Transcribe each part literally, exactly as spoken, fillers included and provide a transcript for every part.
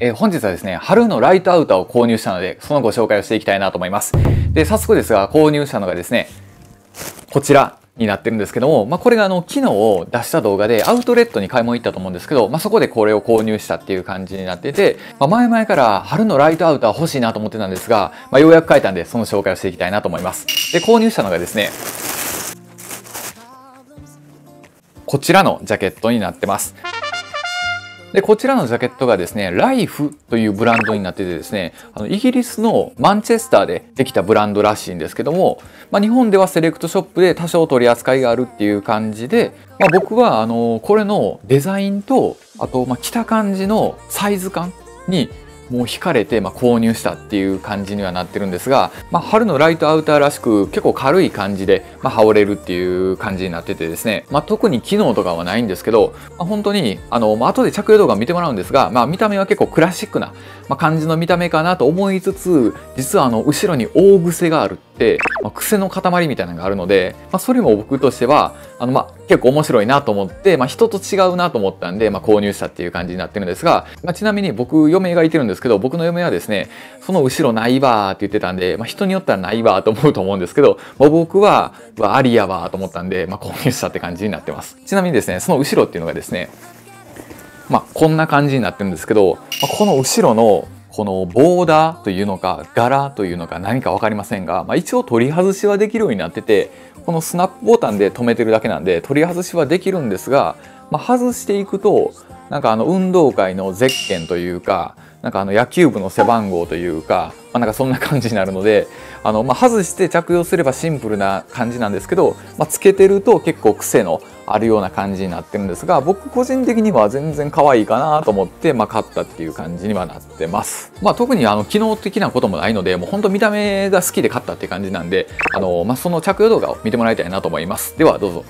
えー、本日はですね、春のライトアウターを購入したので、そのご紹介をしていきたいなと思います。で、早速ですが、購入したのがですね、こちらになってるんですけども、まあ、これがあの、昨日出した動画でアウトレットに買い物行ったと思うんですけど、まあ、そこでこれを購入したっていう感じになっていて、まあ、前々から春のライトアウター欲しいなと思ってたんですが、まあ、ようやく買えたんで、その紹介をしていきたいなと思います。で、購入したのがですね、こちらのジャケットになってます。で、こちらのジャケットがですね、ライフというブランドになっててですね、あのイギリスのマンチェスターでできたブランドらしいんですけども、まあ、日本ではセレクトショップで多少取り扱いがあるっていう感じで、まあ、僕はあのこれのデザインと、あとまあ着た感じのサイズ感にもう惹かれてまあ購入したっていう感じにはなってるんですが、まあ、春のライトアウターらしく結構軽い感じでまあ羽織れるっていう感じになっててですね、まあ、特に機能とかはないんですけど、まあ、本当にあの、まあ、後で着用動画見てもらうんですが、まあ、見た目は結構クラシックな感じの見た目かなと思いつつ、実はあの後ろに大癖があるって、まあ、癖の塊みたいなのがあるので、まあ、それも僕としてはあのまあ結構面白いなと思って、まあ、人と違うなと思ったんで、まあ、購入したっていう感じになってるんですが、まあ、ちなみに僕嫁がいてるんですけど、僕の嫁はですね、その後ろないわーって言ってたんで、まあ、人によってはないわーと思うと思うんですけど、まあ、僕はありやわーと思ったんで、まあ、購入したって感じになってます。ちなみにですね、その後ろっていうのがですね、まあ、こんな感じになってるんですけど、まあ、この後ろのこのボーダーというのか柄というのか何か分かりませんが、まあ、一応取り外しはできるようになってて、このスナップボタンで留めてるだけなんで取り外しはできるんですが、まあ、外していくとなんかあの運動会のゼッケンというか、なんかあの野球部の背番号というか、まあ、なんかそんな感じになるので、あのまあ外して着用すればシンプルな感じなんですけど、まあ、つけてると結構癖のあるような感じになってるんですが、僕個人的には全然可愛いかなと思って、まあ、買ったっていう感じにはなってます。まあ、特にあの機能的なこともないので、もう本当見た目が好きで買ったっていう感じなんで、あのまあ、その着用動画を見てもらいたいなと思います。ではどうぞ。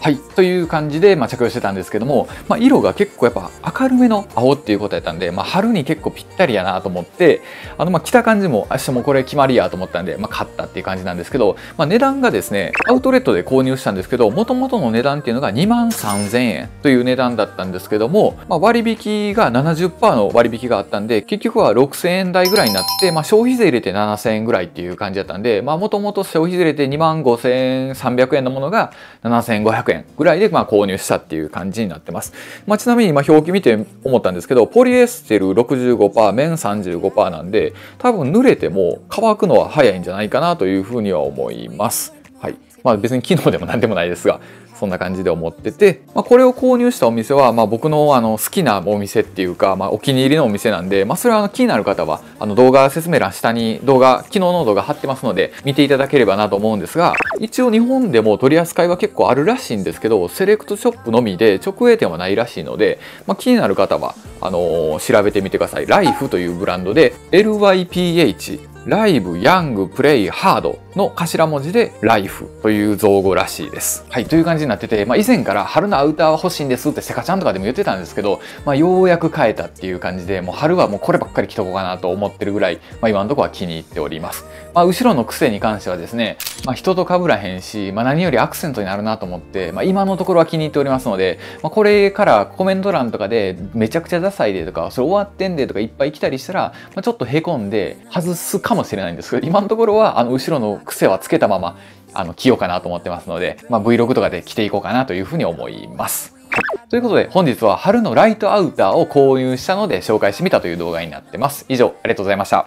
はい。という感じで、まあ、着用してたんですけども、まあ、色が結構やっぱ明るめの青っていうことやったんで、まあ、春に結構ぴったりやなと思って、あの、まあ、着た感じも、明日もこれ決まりやと思ったんで、まあ、買ったっていう感じなんですけど、まあ、値段がですね、アウトレットで購入したんですけど、元々の値段っていうのがにまんさんぜんえんという値段だったんですけども、まあ、割引が ななじゅっパーセント の割引があったんで、結局はろくせんえん台ぐらいになって、まあ、消費税入れてななせんえんぐらいっていう感じだったんで、まあ、元々消費税入れてにまんごせんさんびゃくえんのものがななせんごひゃくえん。ぐらいでまあ購入したっていう感じになってます。まあ、ちなみに今表記見て思ったんですけど、ポリエステル ろくじゅうごパーセント 綿 さんじゅうごパーセント なんで、多分濡れても乾くのは早いんじゃないかなというふうには思います。はい。まあ別に機能でも何でもないですが、そんな感じで思ってて、まあ、これを購入したお店はまあ僕のあの好きなお店っていうか、まあ、お気に入りのお店なんで、まあ、それはあの気になる方はあの動画説明欄下に動画昨日の動画貼ってますので見ていただければなと思うんですが、一応日本でも取り扱いは結構あるらしいんですけど、セレクトショップのみで直営店はないらしいので、まあ、気になる方はあの調べてみてください。ライフというブランドで エルワイピーエイチ。ライブ、ヤング、プレイ、ハードの頭文字でライフという造語らしいです。はい、という感じになってて、まあ以前から春のアウターは欲しいんですってセカちゃんとかでも言ってたんですけど、まあようやく買えたっていう感じで、もう春はもうこればっかり着とこうかなと思ってるぐらい、まあ今のところは気に入っております。まあ後ろの癖に関してはですね、まあ人と被らへんし、まあ何よりアクセントになるなと思って、まあ今のところは気に入っておりますので、まあこれからコメント欄とかでめちゃくちゃダサいでとか、それ終わってんでとかいっぱい来たりしたら、まあちょっと凹んで外すかもかもしれないんですけど、今のところはあの後ろの癖はつけたままあの着ようかなと思ってますので、まあ、ブイログ とかで着ていこうかなというふうに思います。ということで本日は春のライトアウターを購入したので紹介してみたという動画になってます。以上ありがとうございました。